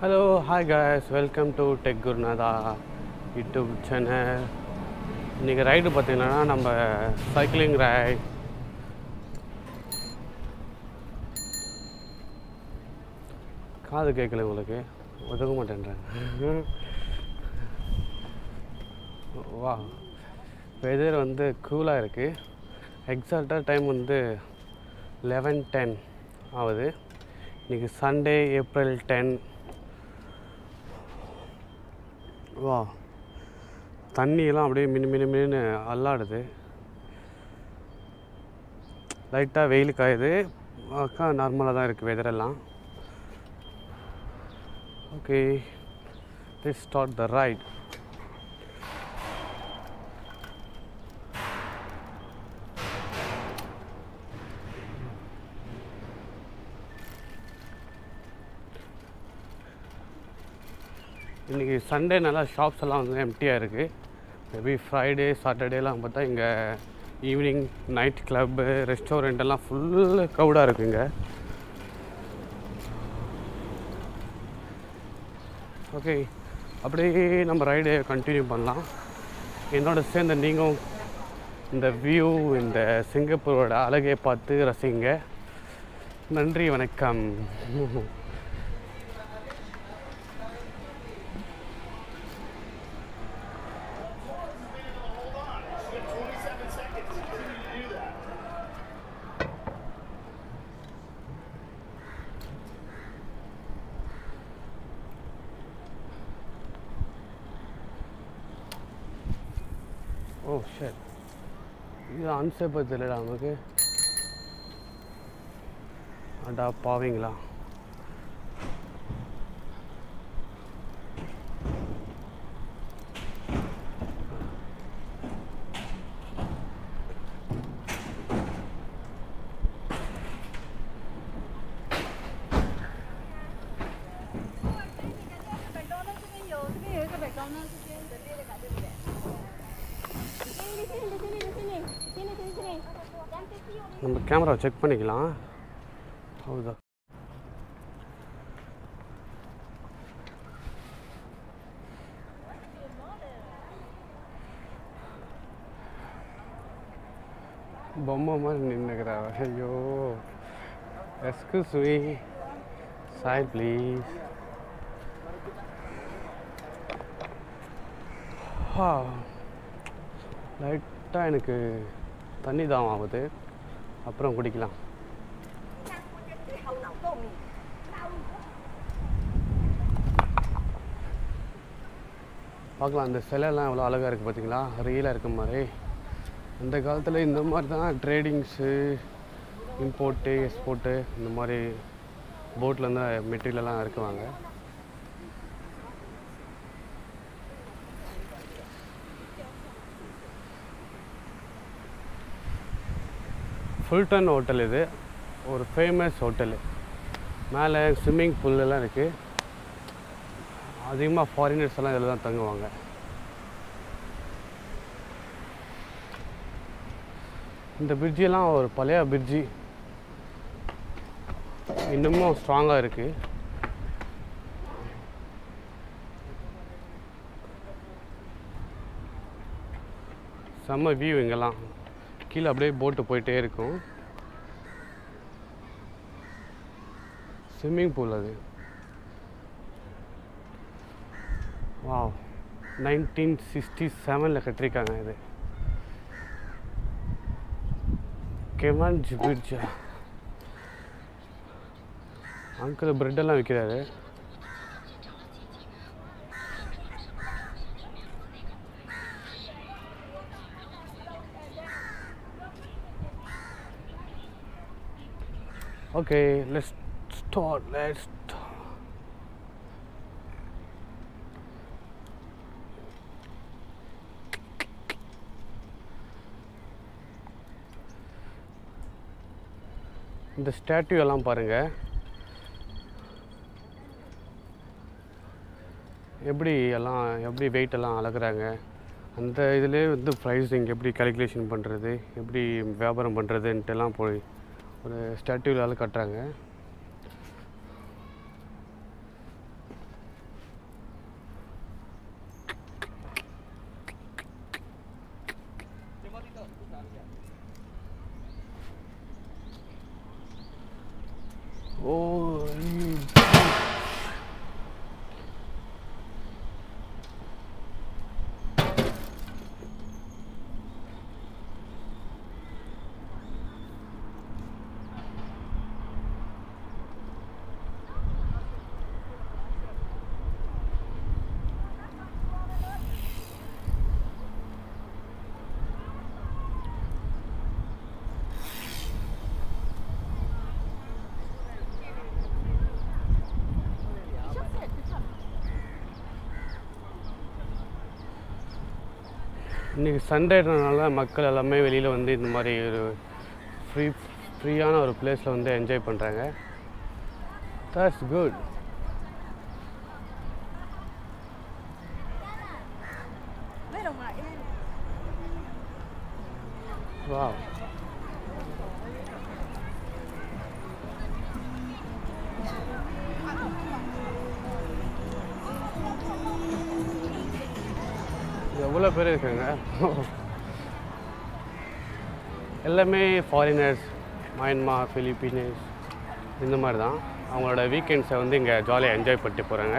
Hello, hi guys, welcome to Tech Gurunatha YouTube channel. We are going to ride cycling ride. How do you feel? Wow, weather is cool. Exact time is 11:10. Sunday, April 10. Wow, thanni illa abadi mini alladude light ah veil kaayude akka normal ah da irukku weather ella. Okay, let's start the ride. Sunday nala shops are empty. Maybe Friday, Saturday evening nightclub, restaurant full crowd. Okay, we ride continue. You know, the view in the Singapore alage paathu rasinga. Nandri vanakkam. Oh shit. This is unsafe. Okay. And I'm paving. நம்ம camera check பண்ணிக்கலாம். ஹவுதா பொம்மை மாதிரி நின்னுக்கிறா. ஐயோ, excuse me, side please. ஹா, லைட்டாக எனக்கு தண்ணி தான் ஆகுது. அப்புறம் குடிக்கலாம். பார்க்கலாம், அந்த சிலைலாம் எவ்வளோ அழகாக இருக்குது பார்த்தீங்களா? ரியலாக இருக்க மாதிரி. அந்த காலத்தில் இந்த மாதிரி தான் ட்ரேடிங்ஸு, இம்போர்ட்டு, எக்ஸ்போர்ட்டு, இந்த மாதிரி போட்டில் இந்த மெட்டீரியலெல்லாம் இருக்குவாங்க. Fulton Hotel is a famous hotel. There is a swimming pool. There are foreigners who are here. This bridge is a palaya bridge. It is strong. Some view here. கீழே அப்படியே போட்டு போயிட்டே இருக்கும். Swimming pool அது. வா, 1967 கட்டிருக்காங்க இது. கெமஞ்ச் பிரிட்ஜ். அங்கிள் பிரெட்டெல்லாம் விற்கிறாரு. Okay, let's start. The statue along paranga. Every weight along alagranga. And the pricing, every calculation pandra, every vabaram pandra, then telampoli. ஒரு ஸ்டாட்யூவால கட்டறாங்க. இன்னைக்கு சண்டேன்றனால மக்கள் எல்லாமே வெளியில் வந்து இந்த மாதிரி ஒரு ஃப்ரீயான ஒரு பிளேஸில் வந்து என்ஜாய் பண்ணுறாங்க. That's good. Wow. எவ்வளோ பேர் இருக்குங்க, எல்லாமே ஃபாரினர்ஸ், மயன்மார், ஃபிலிப்பீனஸ், இந்த மாதிரி தான். அவங்களோட வீக்கெண்ட்ஸை வந்து இங்கே ஜாலியாக என்ஜாய் பண்ணிட்டு போகிறாங்க.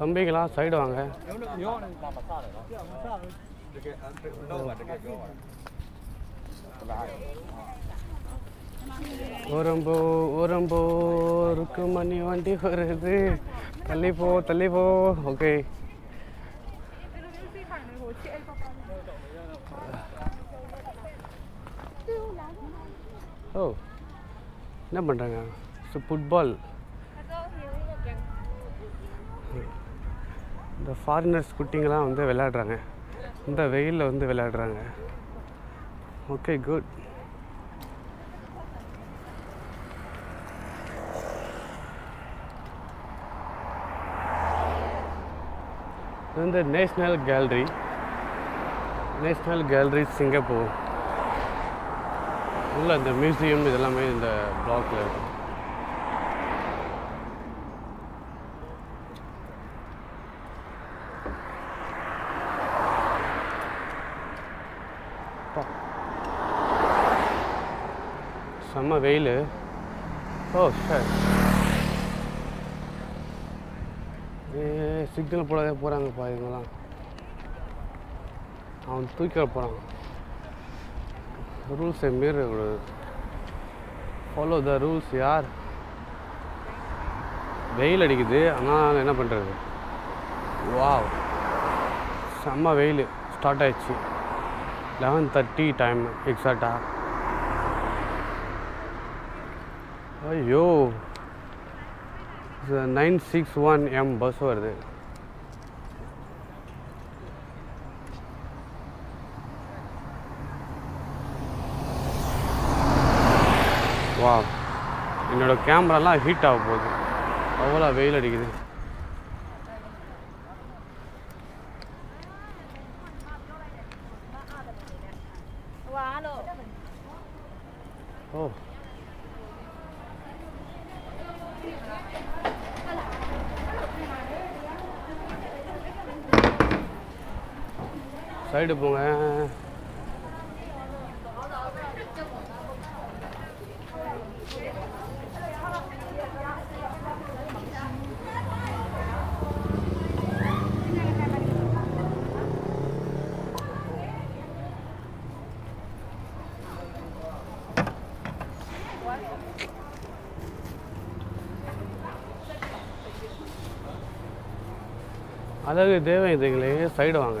தம்பிகளாம் சைடு வாங்க. ஒரும்போ ஒரும்போ இருக்கு மணி வண்டி வருது, தள்ளிப்போ தள்ளிப்போ. ஓகே, ஓ என்ன பண்ணுறாங்க? ஸோ ஃபுட்பால், இந்த ஃபாரினர்ஸ் குட்டிங்கெலாம் வந்து விளையாடுறாங்க, இந்த வெயிலில் வந்து விளையாடுறாங்க. Okay, good. இது வந்து நேஷ்னல் கேலரி சிங்கப்பூர். உள்ள இந்த மியூசியம் இதெல்லாமே இந்த பிளாக்ல இருக்கு. செம்ம வெயில். ஓ சார், சிக்னல் போடாத போகிறாங்க பாருங்களாம். அவன் தூக்கி போகிறான். ரூல்ஸ் மீற கூடாது. ஃபாலோ த ரூல்ஸ் யார். வெயில் அடிக்குது, ஆனால் என்ன பண்ணுறது? வா, செம்ம வெயில் ஸ்டார்ட் ஆயிடுச்சு. 11:30 டைம் எக்ஸாக்டாக. ஐயோ, 961M பஸ் வருது. வா, என்னோட கேமராலாம் ஹீட் ஆக போகுது, அவ்வளோ வெயில் அடிக்குது. ஓ, சைடு போங்க. அதாவது தேவன் இதுங்களே சைடு வாங்க.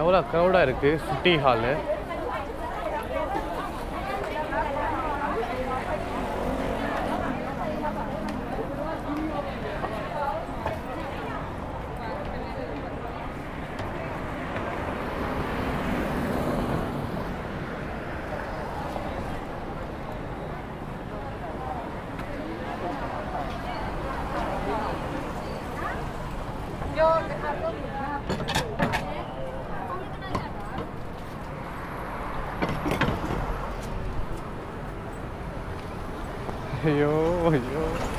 எவ்வளோ க்ரௌடாக இருக்கு சிட்டி ஹாலு. Yo, yo.